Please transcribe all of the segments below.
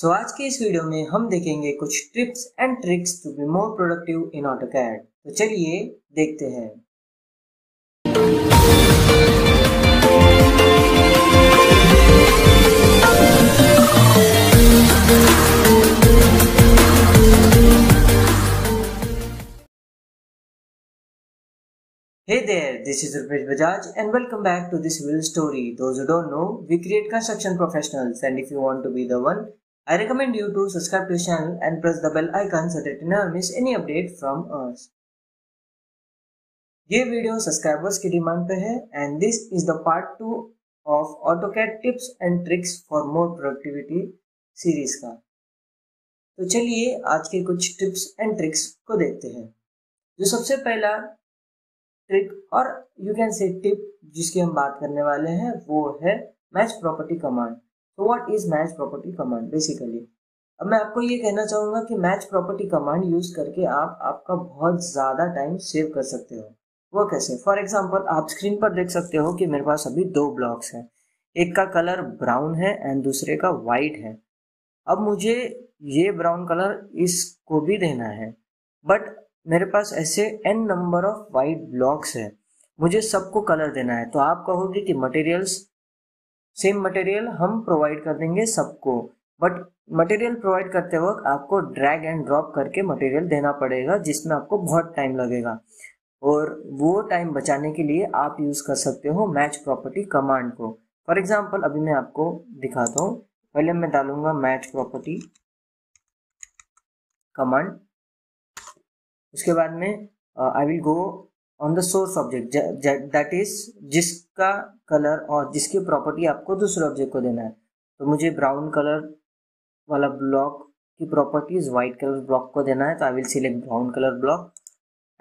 So, आज के इस वीडियो में हम देखेंगे कुछ tips and tricks to be more productive in AutoCAD. तो चलिए देखते हैं। Hey there, this is Roopesh Bajaj and welcome back to The Civil Story. Those who don't know, we create construction professionals, and if you want to be the one, I recommend you to subscribe to the channel and press the bell icon so that you never miss any update from us. ये video subscribers की demand पे है and this is the part 2 of AutoCAD tips and tricks for more productivity series का। तो चलिए आज के कुछ टिप्स एंड ट्रिक्स को देखते हैं। जो सबसे पहला ट्रिक और यू कैन से टिप जिसकी हम बात करने वाले हैं वो है मैच प्रॉपर्टी कमांड। तो what is match property command? Basically अब मैं आपको ये कहना चाहूँगा कि मैच प्रॉपर्टी कमांड यूज करके आप आपका बहुत ज़्यादा टाइम सेव कर सकते हो। वो कैसे? फॉर एग्जांपल आप स्क्रीन पर देख सकते हो कि मेरे पास अभी दो ब्लॉक्स हैं, एक का कलर ब्राउन है एंड दूसरे का वाइट है। अब मुझे ये ब्राउन कलर इसको भी देना है, बट मेरे पास ऐसे n number of white blocks है, मुझे सबको कलर देना है। तो आप कहोगे कि मटेरियल्स सेम मटेरियल हम प्रोवाइड कर देंगे सबको, बट मटेरियल प्रोवाइड करते वक्त आपको ड्रैग एंड ड्रॉप करके मटेरियल देना पड़ेगा जिसमें आपको बहुत टाइम लगेगा, और वो टाइम बचाने के लिए आप यूज़ कर सकते हो मैच प्रॉपर्टी कमांड को। फॉर एग्जाम्पल अभी मैं आपको दिखाता हूँ। पहले मैं डालूंगा मैच प्रॉपर्टी कमांड, उसके बाद में I will go on the source object that is जिसका कलर और जिसकी प्रॉपर्टी आपको दूसरे ऑब्जेक्ट को देना है। तो मुझे ब्राउन कलर वाला ब्लॉक की प्रॉपर्टीज वाइट कलर ब्लॉक को देना है, तो I will select brown colour block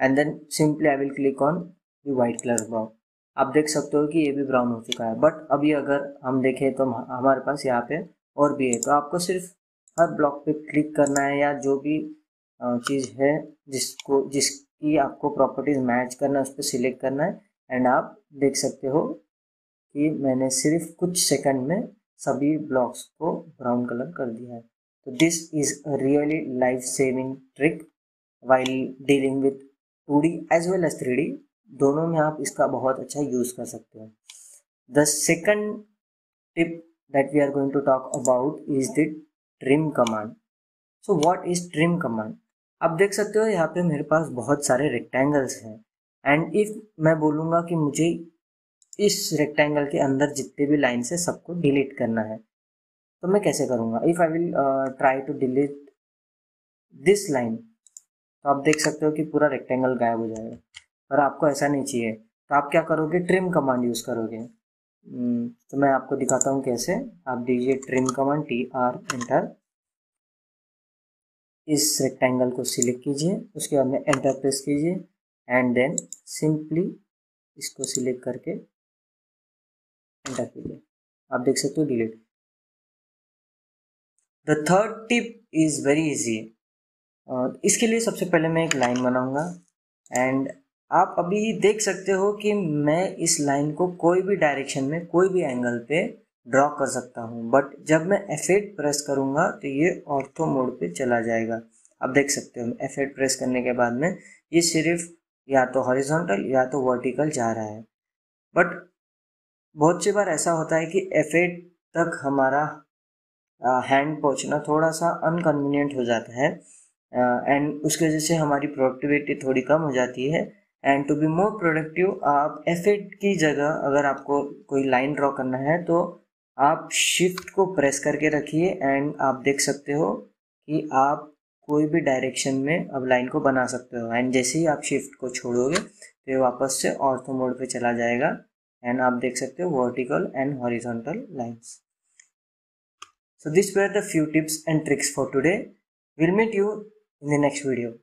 and then simply I will click on the white colour block. आप देख सकते हो कि ये भी ब्राउन हो चुका है, बट अभी अगर हम देखें तो हमारे पास यहाँ पे और भी है। तो आपको सिर्फ हर ब्लॉक पे क्लिक करना है या जो भी चीज़ है जिसकी आपको प्रॉपर्टीज मैच करना है उस पर सिलेक्ट करना है, एंड आप देख सकते हो कि मैंने सिर्फ कुछ सेकंड में सभी ब्लॉक्स को ब्राउन कलर कर दिया है। तो this is a really life saving trick while dealing with 2D as well as 3D, दोनों में आप इसका बहुत अच्छा यूज़ कर सकते हो। The second tip that we are going to talk about is the trim command. So what is trim command? आप देख सकते हो यहाँ पे मेरे पास बहुत सारे रेक्टेंगल्स हैं, एंड इफ मैं बोलूँगा कि मुझे इस रेक्टेंगल के अंदर जितने भी लाइन्स है सबको डिलीट करना है, तो मैं कैसे करूँगा? If I will try to delete this line, तो आप देख सकते हो कि पूरा रेक्टेंगल गायब हो जाएगा, पर आपको ऐसा नहीं चाहिए। तो आप क्या करोगे? ट्रिम कमांड यूज़ करोगे। तो मैं आपको दिखाता हूँ कैसे। आप दीजिए ट्रिम कमांड, TR एंटर, इस रेक्टेंगल को सिलेक्ट कीजिए, उसके बाद में एंटर प्रेस कीजिए एंड देन सिंपली इसको सिलेक्ट करके एंटर कीजिए। आप देख सकते हो delete. The third tip is very easy. इसके लिए सबसे पहले मैं एक लाइन बनाऊंगा, एंड आप अभी देख सकते हो कि मैं इस लाइन को कोई भी डायरेक्शन में कोई भी एंगल पे ड्रॉ कर सकता हूँ, बट जब मैं F8 प्रेस करूँगा तो ये ऑर्थो मोड पे चला जाएगा। आप देख सकते हो F8 प्रेस करने के बाद में ये सिर्फ या तो हॉरिजॉन्टल या तो वर्टिकल जा रहा है, बट बहुत सी बार ऐसा होता है कि F8 तक हमारा हैंड पहुँचना थोड़ा सा अनकन्वीनियंट हो जाता है, एंड उसकी वजह से हमारी प्रोडक्टिविटी थोड़ी कम हो जाती है। And to be more productive आप F8 की जगह अगर आपको कोई लाइन ड्रॉ करना है तो आप शिफ्ट को प्रेस करके रखिए, एंड आप देख सकते हो कि आप कोई भी डायरेक्शन में अब लाइन को बना सकते हो। एंड जैसे ही आप शिफ्ट को छोड़ोगे तो ये वापस से ऑर्थो मोड पे चला जाएगा, एंड आप देख सकते हो vertical and horizontal lines. So these were the few tips and tricks for today. We'll meet you in the next video.